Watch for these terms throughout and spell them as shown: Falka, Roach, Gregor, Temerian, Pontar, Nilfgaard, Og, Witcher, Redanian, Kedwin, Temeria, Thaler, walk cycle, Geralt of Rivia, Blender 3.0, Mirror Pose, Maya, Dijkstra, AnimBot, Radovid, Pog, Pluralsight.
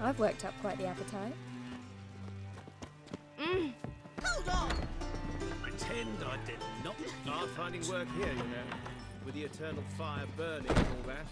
I've worked up quite the appetite. Hold on! Pretend I did not. Hard finding work here, you know. With the eternal fire burning and all that.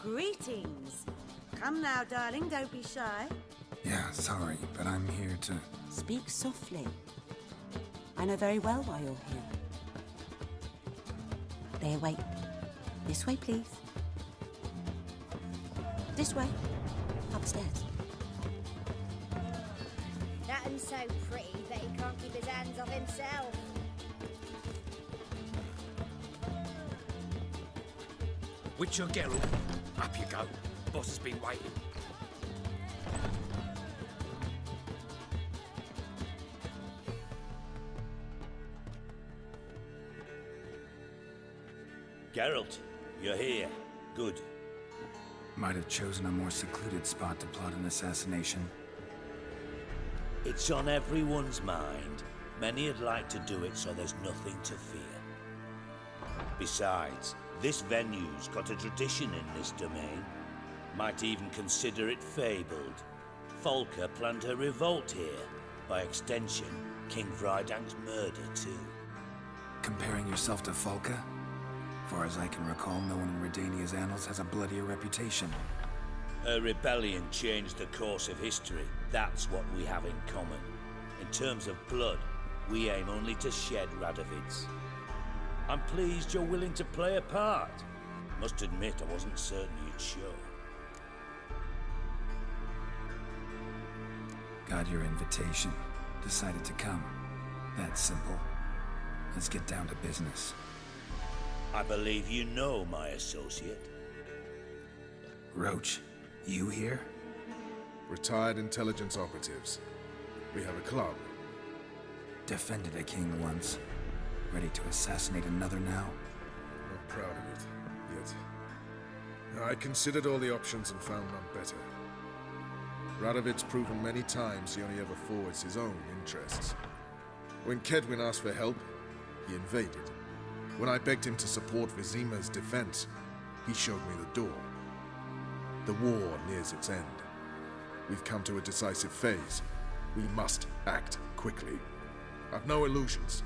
Greetings. Come now, darling, don't be shy. Yeah, sorry, but I'm here to... Speak softly. I know very well why you're here. They await. This way, please. This way. Upstairs. That one's so pretty that he can't keep his hands off himself. Witcher Geralt. Up you go. Boss has been waiting. Geralt, you're here. Good. Might have chosen a more secluded spot to plot an assassination. It's on everyone's mind. Many'd like to do it so there's nothing to fear. Besides, this venue's got a tradition in this domain. Might even consider it fabled. Falka planned her revolt here. By extension, King Vrydank's murder too. Comparing yourself to Falka? Far as I can recall, no one in Redania's annals has a bloodier reputation. Her rebellion changed the course of history. That's what we have in common. In terms of blood, we aim only to shed Radovid's. I'm pleased you're willing to play a part. Must admit, I wasn't certain you'd show. Got your invitation. Decided to come. That's simple. Let's get down to business. I believe you know my associate. Roach, you here? Retired intelligence operatives. We have a club. Defended a king once. Ready to assassinate another now? Not proud of it, yet. I considered all the options and found none better. Radovid's proven many times he only ever forwards his own interests. When Kedwin asked for help, he invaded. When I begged him to support Vizima's defense, he showed me the door. The war nears its end. We've come to a decisive phase. We must act quickly. I've no illusions.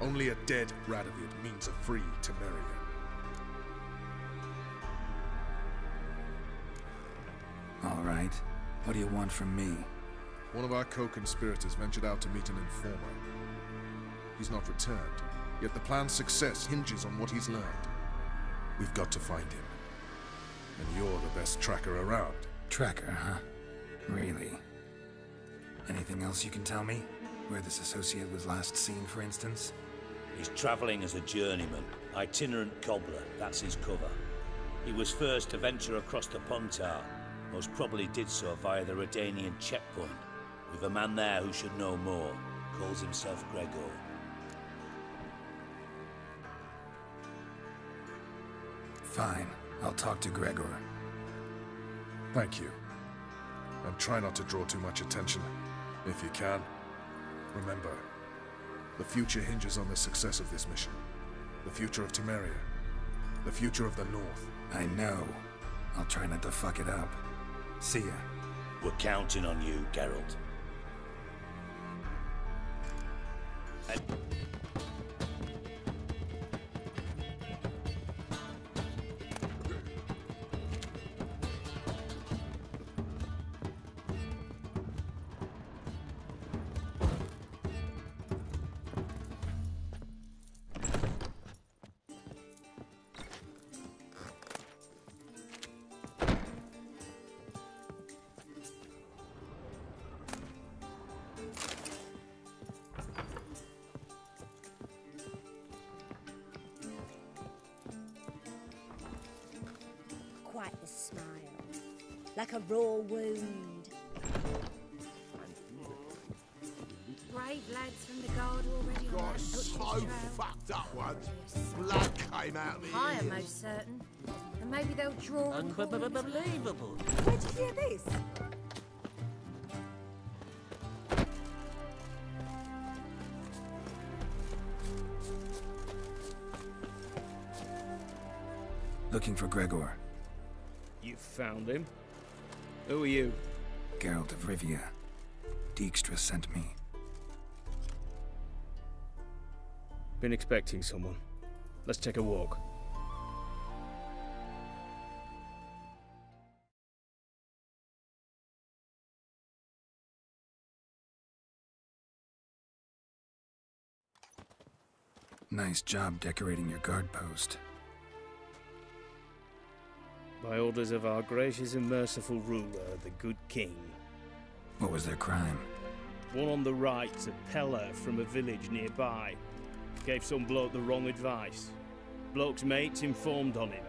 Only a dead Radovid means a free Temeria. All right. What do you want from me? One of our co-conspirators ventured out to meet an informer. He's not returned, yet the plan's success hinges on what he's learned. We've got to find him. And you're the best tracker around. Tracker, huh? Really? Anything else you can tell me? Where this associate was last seen, for instance? He's traveling as a journeyman, itinerant cobbler, that's his cover. He was first to venture across the Pontar, most probably did so via the Redanian checkpoint, with a man there who should know more, calls himself Gregor. Fine, I'll talk to Gregor. Thank you. And try not to draw too much attention, if you can. Remember, the future hinges on the success of this mission. The future of Temeria. The future of the North. I know. I'll try not to fuck it up. See ya. We're counting on you, Geralt. Quite the smile, like a raw wound. Brave lads from the guard already on that so fucked up once. Blood came out of it. I am most certain. And maybe they'll draw. Unbelievable. Where did you hear this? looking for Gregor. You found him? Who are you? Geralt of Rivia. Dijkstra sent me. Been expecting someone. Let's take a walk. Nice job decorating your guard post. By orders of our gracious and merciful ruler, the good king. What was their crime? One on the right's a peller from a village nearby. Gave some bloke the wrong advice. Bloke's mates informed on him.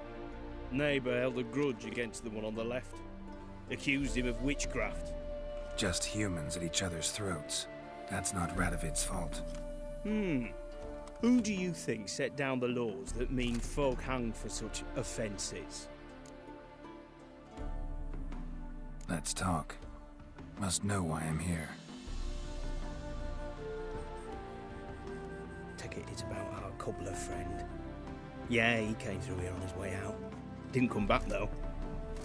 Neighbour held a grudge against the one on the left. Accused him of witchcraft. Just humans at each other's throats. That's not Radovid's fault. Who do you think set down the laws that mean folk hung for such offences? Let's talk. Must know why I'm here. Take it, it's about our cobbler friend. Yeah, he came through here on his way out. Didn't come back though.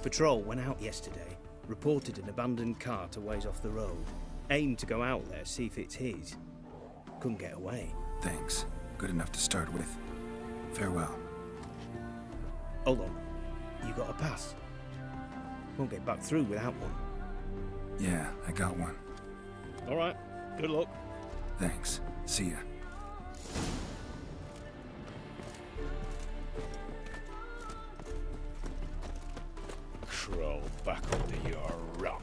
Patrol went out yesterday, reported an abandoned cart a ways off the road. Aimed to go out there, see if it's his. Couldn't get away. Thanks. Good enough to start with. Farewell. Hold on. You got a pass? Won't get back through without one. Yeah, I got one. All right. Good luck. Thanks. See ya. Crawl back under your rock.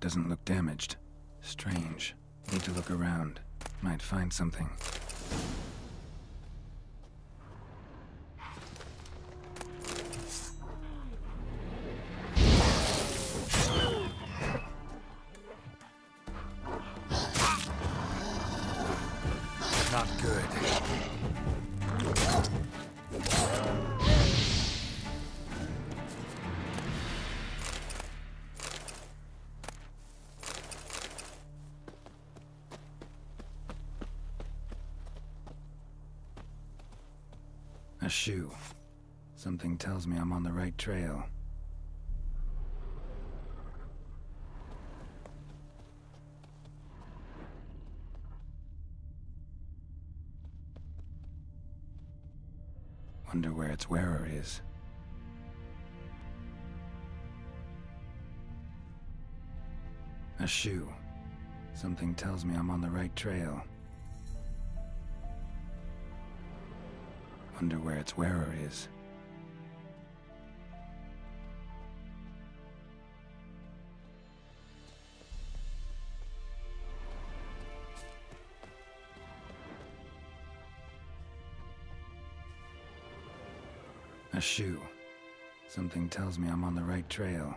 Doesn't look damaged. Strange. Need to look around. Might find something. Not good. Shoe. Something tells me I'm on the right trail. Wonder where its wearer is. A shoe. Something tells me I'm on the right trail. Wonder where its wearer is. A shoe. Something tells me I'm on the right trail.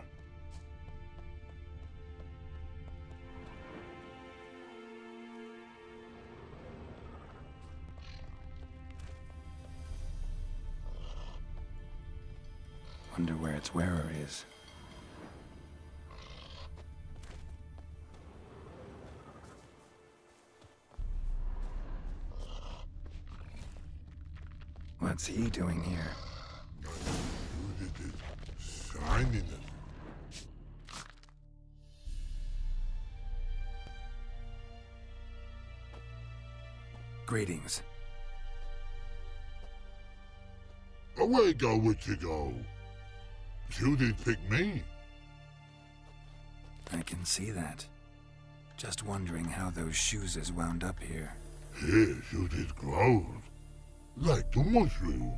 Wonder where its wearer is. What's he doing here? You did it. Signing it. Greetings. Away go, Witcher, go. Judy picked me. I can see that. Just wondering how those shoes is wound up here. Here, Judy's growed. Like the mushroom.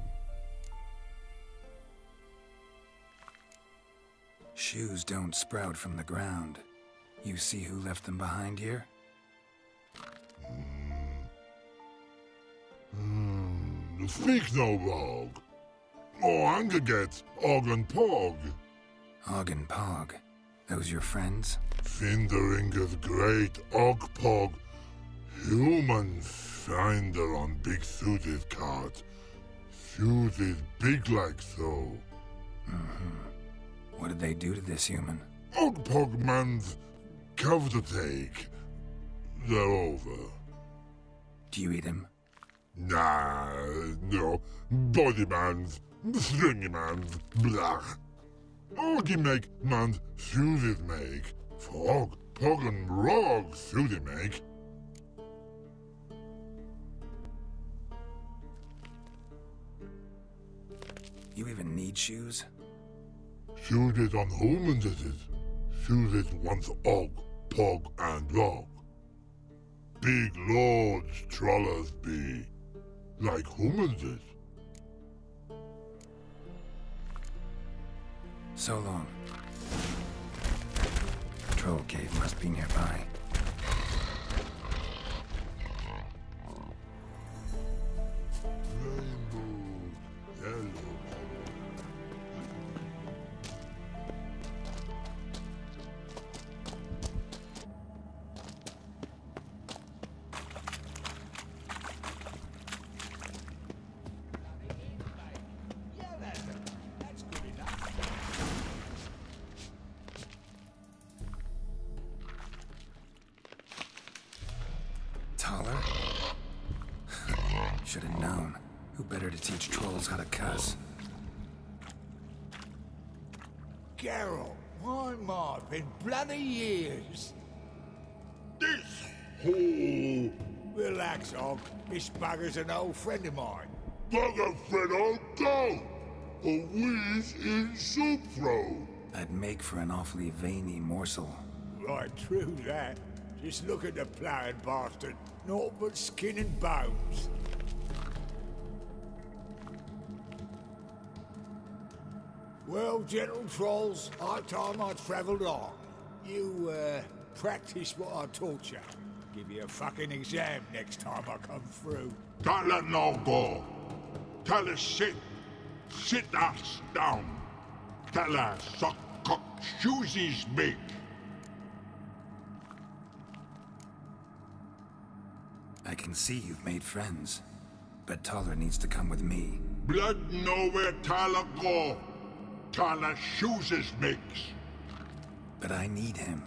Shoes don't sprout from the ground. You see who left them behind here? Speak no Pog. More anger gets Og and Pog. Og and Pog? Those your friends? Finderinger's great Og Pog. Human finder on Big Susie's cart. Susie's big like so. What did they do to this human? Og Pog man's cover to take. They're over. Do you eat him? Nah, no. Body man's, stringy man's, blah. Og make man's Susie's make. For Og, Pog and Rog Susie make. You even need shoes? Shoes it on humans, it is. Shoes it once Og, Pog, and Rog. Big lords trollers be. Like humans is. So long. Troll cave must be nearby. Should have known. Who better to teach trolls how to cuss? Geralt, my, been bloody years. This whole... Relax, Og. This bugger's an old friend of mine. Bugger friend Og, go! A wheeze in soup throat. That'd make for an awfully veiny morsel. Right, true that. Just look at the plowing bastard. Naught but skin and bones. Well, gentle trolls, high time I travelled on. You, practice what I taught you. Give you a fucking exam next time I come through. Don't let no go. Tell us sit us down. Tell us suck cock shoesies big. I can see you've made friends, but Thaler needs to come with me. Blood nowhere Thaler go. Thaler shoes his mix. But I need him.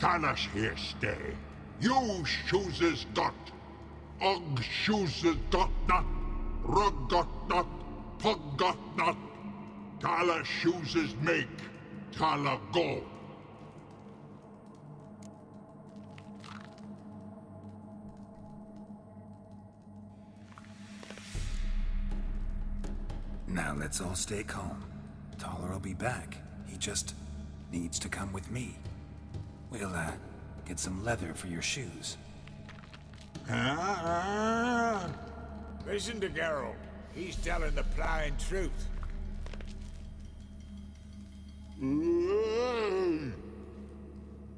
Thaler's here stay. You shoes his dot. Og shoes his dot not. Rug got not. Pug got not. Thaler shoes his make. Thaler go. Now let's all stay calm. Thaler'll be back. He just needs to come with me. We'll, get some leather for your shoes. Listen to Geralt. He's telling the plain truth.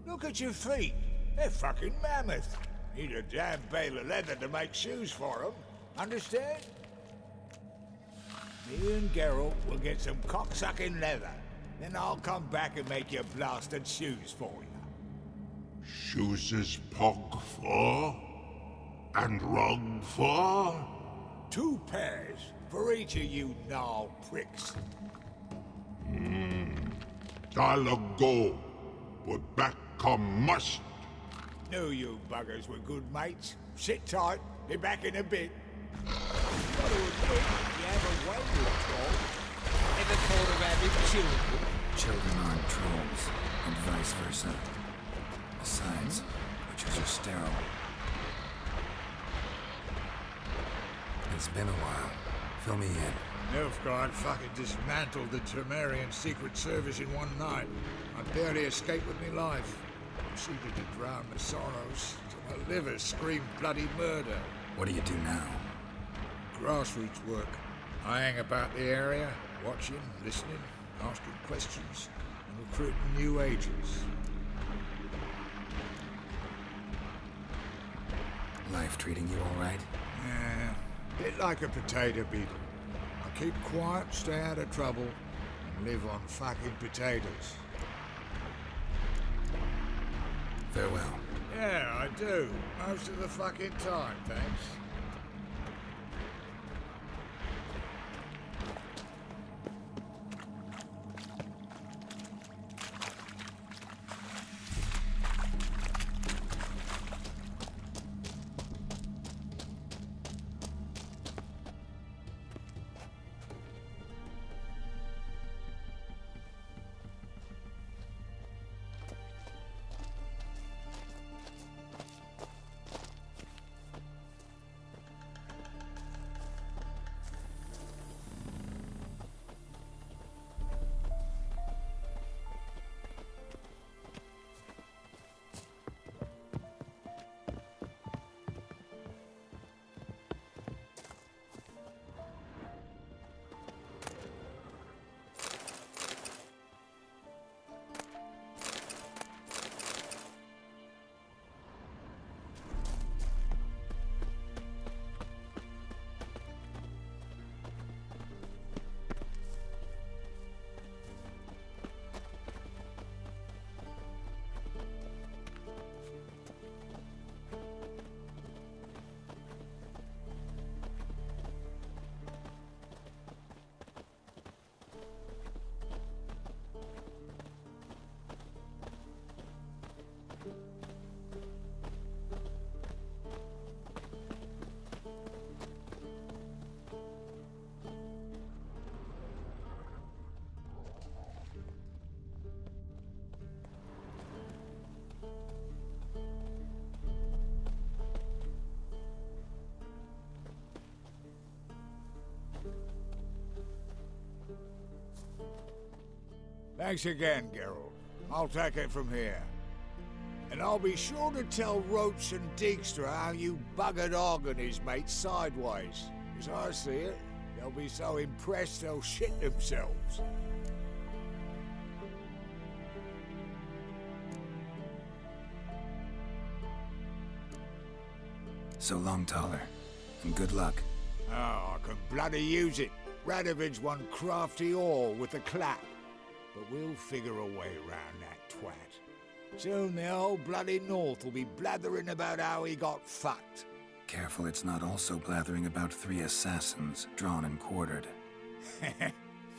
Look at your feet. They're fucking mammoth. Need a damn bale of leather to make shoes for them. Understand? Me and Geralt will get some cocksucking leather. Then I'll come back and make your blasted shoes for you. Shoes is Pog for? And Rog for? 2 pairs for each of you gnarled pricks. Thaler go. But back come must. Knew you buggers were good mates. Sit tight. Be back in a bit. What do we do? Never thought of having children. Children aren't trolls, and vice versa. Besides, witches are sterile. It's been a while. Fill me in. Nilfgaard fucking dismantled the Temerian Secret Service in one night. I barely escaped with my life. Proceeded to drown my sorrows till my liver screamed bloody murder. What do you do now? Grassroots work. I hang about the area, watching, listening, asking questions, and recruiting new agents. Life treating you all right? Bit like a potato beetle. I keep quiet, stay out of trouble, and live on fucking potatoes. Farewell. Yeah, I do. Most of the fucking time, thanks. Thanks again, Geralt. I'll take it from here. And I'll be sure to tell Roach and Dijkstra how you buggered Og and his mate sideways. As I see it, they'll be so impressed they'll shit themselves. So long, Thaler, and good luck. Oh, I can bloody use it. Radovid's one crafty oar with a clap. But we'll figure a way round that twat. Soon the old bloody North will be blathering about how he got fucked. Careful it's not also blathering about 3 assassins, drawn and quartered.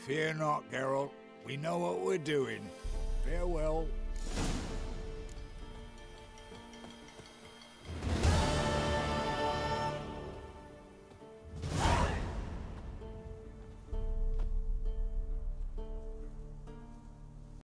Fear not, Geralt. We know what we're doing. Farewell.